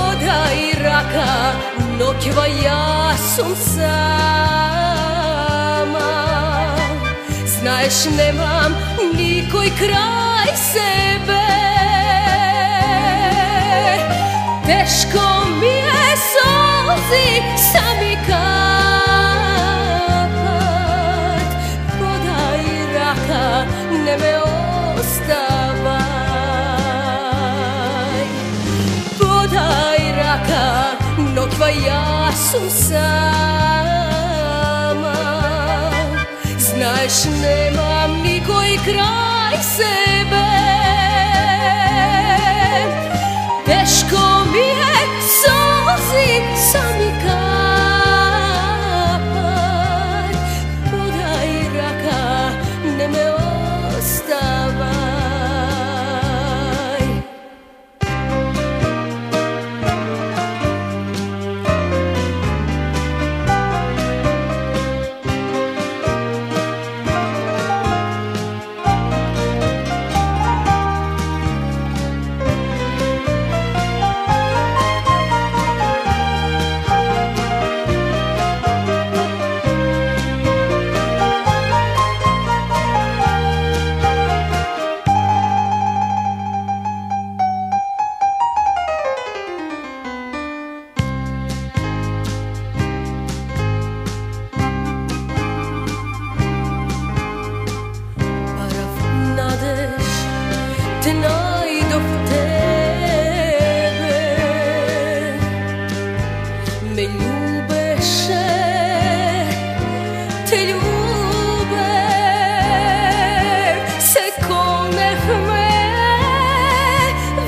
Podaj raka, noćva ja sam sama. Znaš, nemam nikoj kraj sebe. Teško mi je, solzi sami kapat. Podaj raka, ne me ostavaj. Podaj raka, noćva ja sam sama. Znaš, nemam nikoj kraj sebe. Teško mi je, solzi sami kapat. Podaj raka, ne me ostavaj. Te najdoh tebe, me ljubeše, te ljube, se konehme,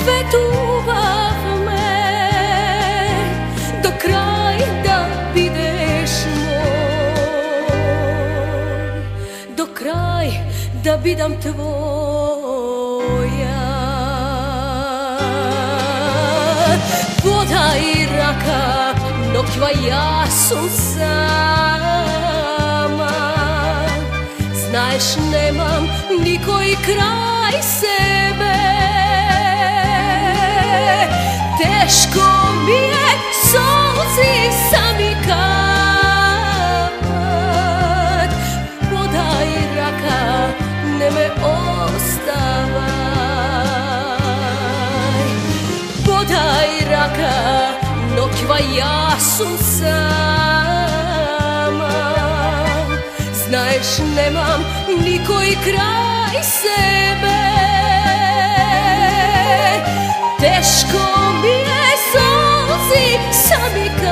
vetuvahme, do kraj da bideš moj, do kraj da bidam tvoj. Podaj raka, noćva ja sam sama. Znaš, nemam nikoj kraj sebe. Teško mi je, solzi sami kapat. Podaj raka, ne me ostavaj. Noćva ja sam sama. Znaš, nemam nikoj kraj sebe. Teško mi je, solzi sami kapat.